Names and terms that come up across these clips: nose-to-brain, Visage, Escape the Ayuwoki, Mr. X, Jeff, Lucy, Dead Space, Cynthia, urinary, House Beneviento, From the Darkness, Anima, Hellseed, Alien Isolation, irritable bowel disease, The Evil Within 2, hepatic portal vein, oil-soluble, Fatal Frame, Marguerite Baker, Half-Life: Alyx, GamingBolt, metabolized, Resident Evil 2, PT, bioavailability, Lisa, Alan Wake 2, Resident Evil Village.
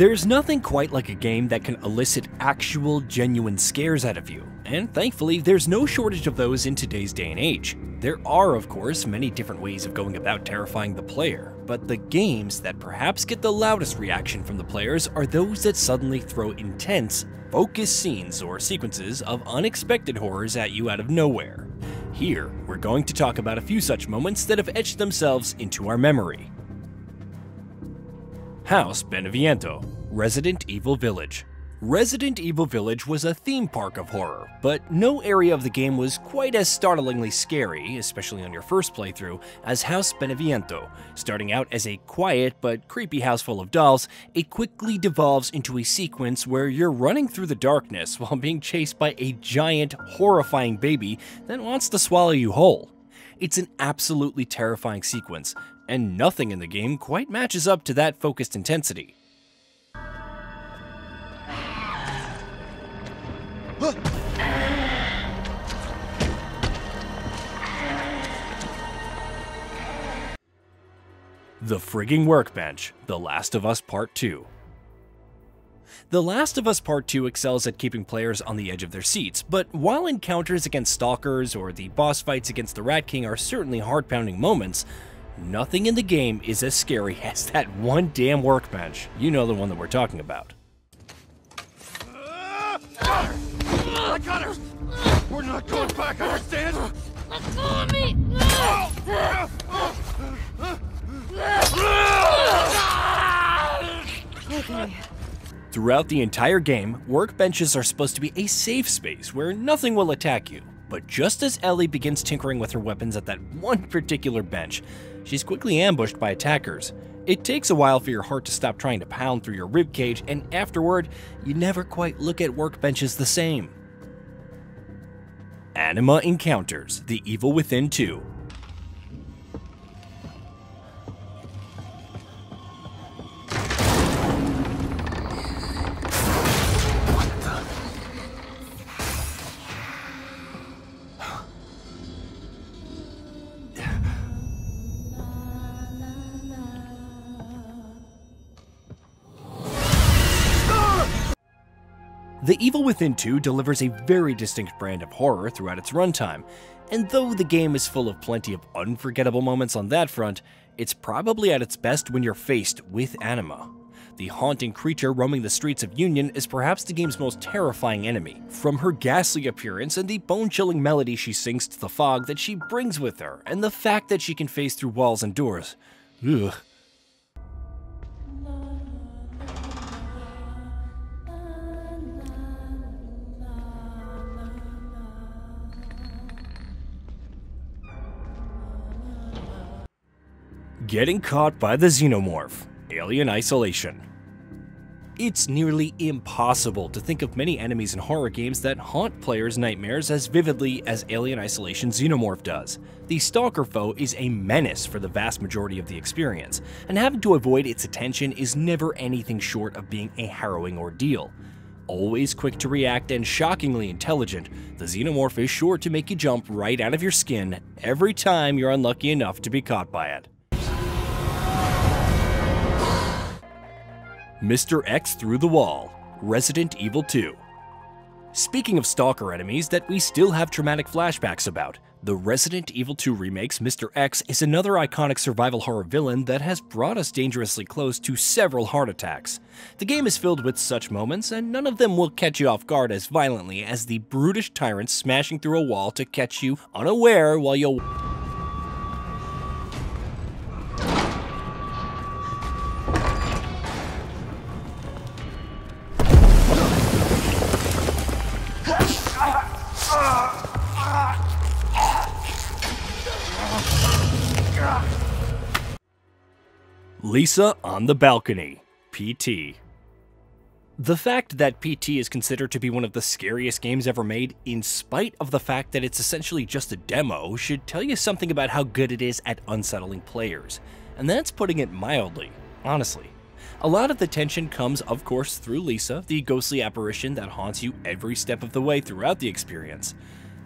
There's nothing quite like a game that can elicit actual, genuine scares out of you, and thankfully there's no shortage of those in today's day and age. There are, of course, many different ways of going about terrifying the player, but the games that perhaps get the loudest reaction from the players are those that suddenly throw intense, focused scenes or sequences of unexpected horrors at you out of nowhere. Here, we're going to talk about a few such moments that have etched themselves into our memory. House Beneviento, Resident Evil Village. Resident Evil Village was a theme park of horror, but no area of the game was quite as startlingly scary, especially on your first playthrough, as House Beneviento. Starting out as a quiet but creepy house full of dolls, it quickly devolves into a sequence where you're running through the darkness while being chased by a giant, horrifying baby that wants to swallow you whole. It's an absolutely terrifying sequence, and nothing in the game quite matches up to that focused intensity. The Frigging Workbench, The Last of Us Part II. The Last of Us Part II excels at keeping players on the edge of their seats, but while encounters against stalkers or the boss fights against the Rat King are certainly heart-pounding moments, nothing in the game is as scary as that one damn workbench. You know the one that we're talking about. I got her! We're not going back, understand? Let go of me! Okay. Throughout the entire game, workbenches are supposed to be a safe space where nothing will attack you. But just as Ellie begins tinkering with her weapons at that one particular bench, she's quickly ambushed by attackers. It takes a while for your heart to stop trying to pound through your ribcage, and afterward, you never quite look at workbenches the same. Anima Encounters, The Evil Within 2. The Evil Within 2 delivers a very distinct brand of horror throughout its runtime, and though the game is full of plenty of unforgettable moments on that front, it's probably at its best when you're faced with Anima. The haunting creature roaming the streets of Union is perhaps the game's most terrifying enemy. From her ghastly appearance and the bone-chilling melody she sings to the fog that she brings with her, and the fact that she can phase through walls and doors. Ugh. Getting caught by the Xenomorph, Alien Isolation. It's nearly impossible to think of many enemies in horror games that haunt players' nightmares as vividly as Alien Isolation Xenomorph does. The stalker foe is a menace for the vast majority of the experience, and having to avoid its attention is never anything short of being a harrowing ordeal. Always quick to react and shockingly intelligent, the Xenomorph is sure to make you jump right out of your skin every time you're unlucky enough to be caught by it. Mr. X Through the Wall, Resident Evil 2. Speaking of stalker enemies that we still have traumatic flashbacks about, the Resident Evil 2 remake's Mr. X is another iconic survival horror villain that has brought us dangerously close to several heart attacks. The game is filled with such moments, and none of them will catch you off guard as violently as the brutish tyrant smashing through a wall to catch you unaware while you'll... Lisa on the Balcony, PT. The fact that PT is considered to be one of the scariest games ever made, in spite of the fact that it's essentially just a demo, should tell you something about how good it is at unsettling players. And that's putting it mildly, honestly. A lot of the tension comes, of course, through Lisa, the ghostly apparition that haunts you every step of the way throughout the experience.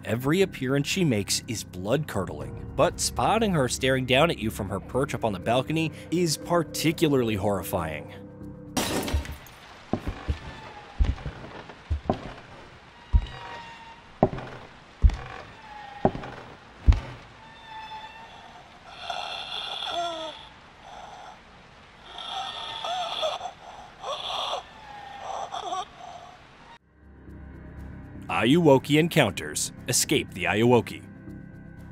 Every appearance she makes is blood-curdling, but spotting her staring down at you from her perch up on the balcony is particularly horrifying. Ayuwoki encounters Escape the Ayuwoki.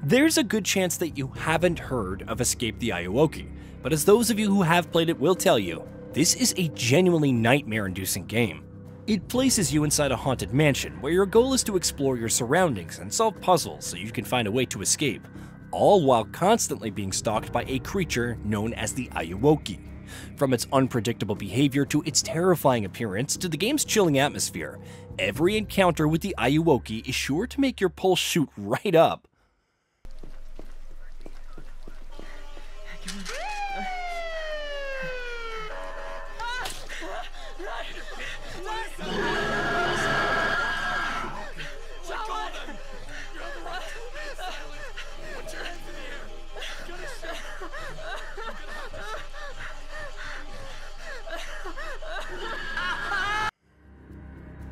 There's a good chance that you haven't heard of Escape the Ayuwoki, but as those of you who have played it will tell you, this is a genuinely nightmare-inducing game. It places you inside a haunted mansion where your goal is to explore your surroundings and solve puzzles so you can find a way to escape, all while constantly being stalked by a creature known as the Ayuwoki. From its unpredictable behavior to its terrifying appearance to the game's chilling atmosphere, every encounter with the Ayuwoki is sure to make your pulse shoot right up.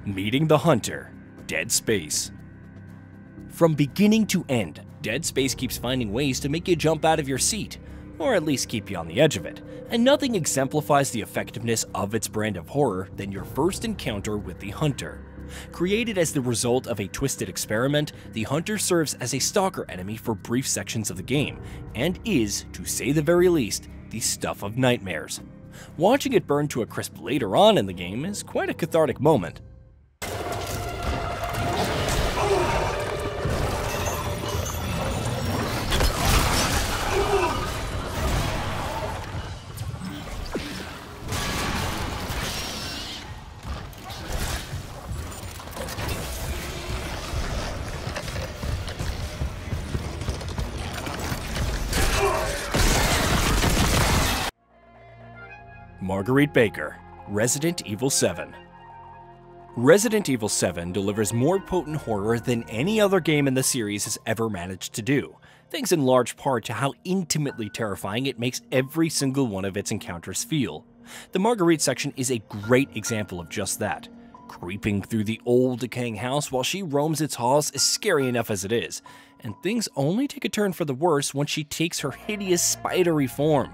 Meeting the Hunter, Dead Space. From beginning to end, Dead Space keeps finding ways to make you jump out of your seat, or at least keep you on the edge of it, and nothing exemplifies the effectiveness of its brand of horror than your first encounter with the Hunter. Created as the result of a twisted experiment, the Hunter serves as a stalker enemy for brief sections of the game, and is, to say the very least, the stuff of nightmares. Watching it burn to a crisp later on in the game is quite a cathartic moment. Marguerite Baker, Resident Evil 7. Resident Evil 7 delivers more potent horror than any other game in the series has ever managed to do, thanks in large part to how intimately terrifying it makes every single one of its encounters feel. The Marguerite section is a great example of just that. Creeping through the old, decaying house while she roams its halls is scary enough as it is, and things only take a turn for the worse once she takes her hideous, spidery form.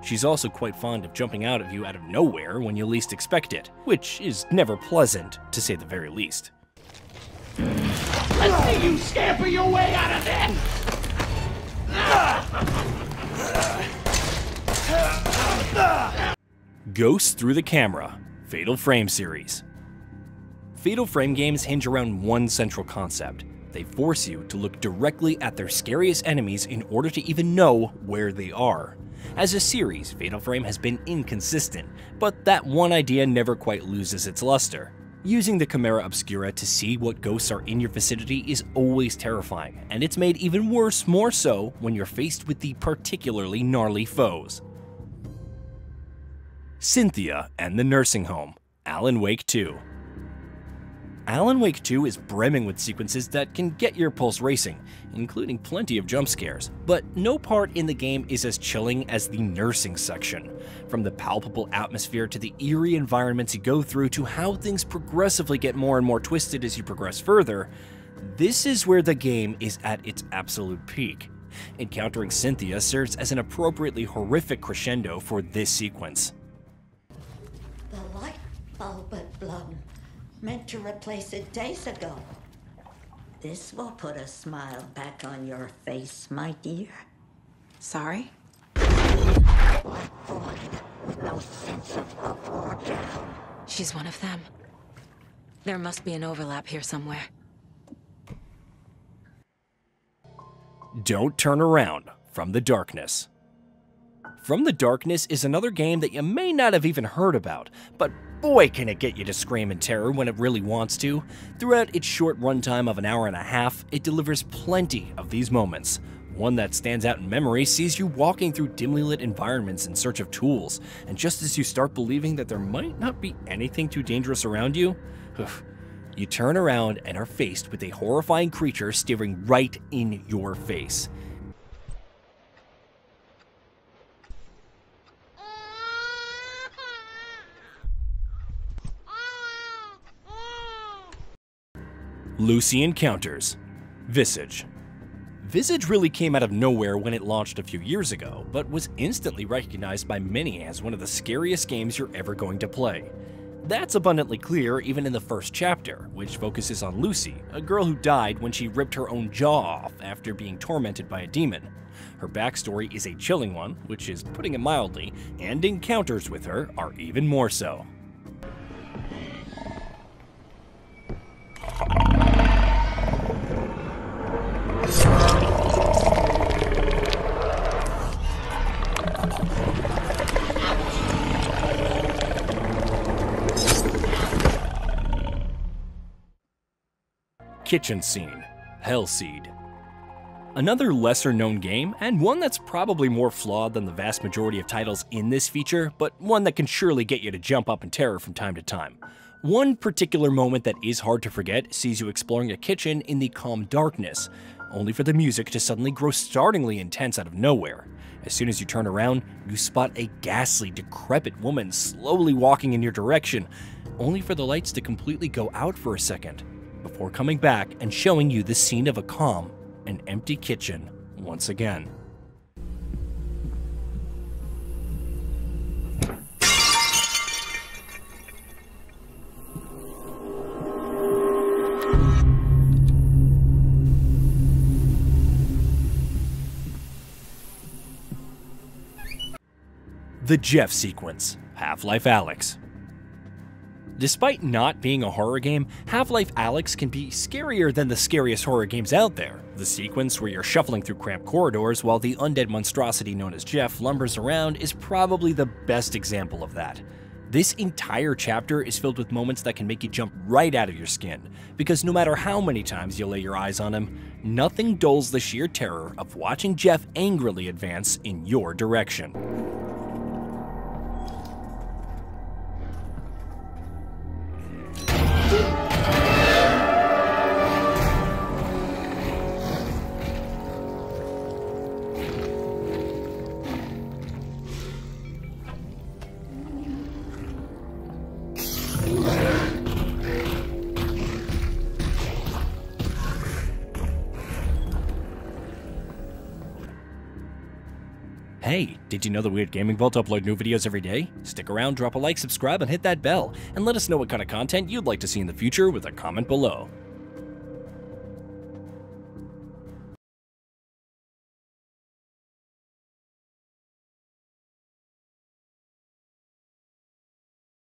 She's also quite fond of jumping out at you out of nowhere when you least expect it, which is never pleasant, to say the very least. Let's see you scamper your way out of there! Ghosts Through the Camera, Fatal Frame series. Fatal Frame games hinge around one central concept. They force you to look directly at their scariest enemies in order to even know where they are. As a series, Fatal Frame has been inconsistent, but that one idea never quite loses its luster. Using the Camera Obscura to see what ghosts are in your vicinity is always terrifying, and it's made even worse more so when you're faced with the particularly gnarly foes. Cynthia and the Nursing Home, Alan Wake 2. Alan Wake 2 is brimming with sequences that can get your pulse racing, including plenty of jump scares, but no part in the game is as chilling as the nursing section. From the palpable atmosphere to the eerie environments you go through to how things progressively get more and more twisted as you progress further, this is where the game is at its absolute peak. Encountering Cynthia serves as an appropriately horrific crescendo for this sequence. The light bulb had blown. Meant to replace it days ago. This will put a smile back on your face, my dear. Sorry? No sense of up or down. She's one of them. There must be an overlap here somewhere. Don't Turn Around, From the Darkness. From the Darkness is another game that you may not have even heard about, but boy, can it get you to scream in terror when it really wants to. Throughout its short runtime of an hour and a half, it delivers plenty of these moments. One that stands out in memory sees you walking through dimly lit environments in search of tools, and just as you start believing that there might not be anything too dangerous around you, you turn around and are faced with a horrifying creature staring right in your face. Lucy encounters Visage. Visage really came out of nowhere when it launched a few years ago, but was instantly recognized by many as one of the scariest games you're ever going to play. That's abundantly clear even in the first chapter, which focuses on Lucy, a girl who died when she ripped her own jaw off after being tormented by a demon. Her backstory is a chilling one, which is putting it mildly, and encounters with her are even more so. Kitchen Scene, Hellseed. Another lesser-known game, and one that's probably more flawed than the vast majority of titles in this feature, but one that can surely get you to jump up in terror from time to time. One particular moment that is hard to forget sees you exploring a kitchen in the calm darkness, only for the music to suddenly grow startlingly intense out of nowhere. As soon as you turn around, you spot a ghastly, decrepit woman slowly walking in your direction, only for the lights to completely go out for a second, before coming back and showing you the scene of a calm and empty kitchen once again. The Jeff sequence, Half-Life: Alyx. Despite not being a horror game, Half-Life: Alyx can be scarier than the scariest horror games out there. The sequence where you're shuffling through cramped corridors while the undead monstrosity known as Jeff lumbers around is probably the best example of that. This entire chapter is filled with moments that can make you jump right out of your skin, because no matter how many times you lay your eyes on him, nothing dulls the sheer terror of watching Jeff angrily advance in your direction. Hey, did you know that we at GamingBolt upload new videos every day? Stick around, drop a like, subscribe, and hit that bell, and let us know what kind of content you'd like to see in the future with a comment below.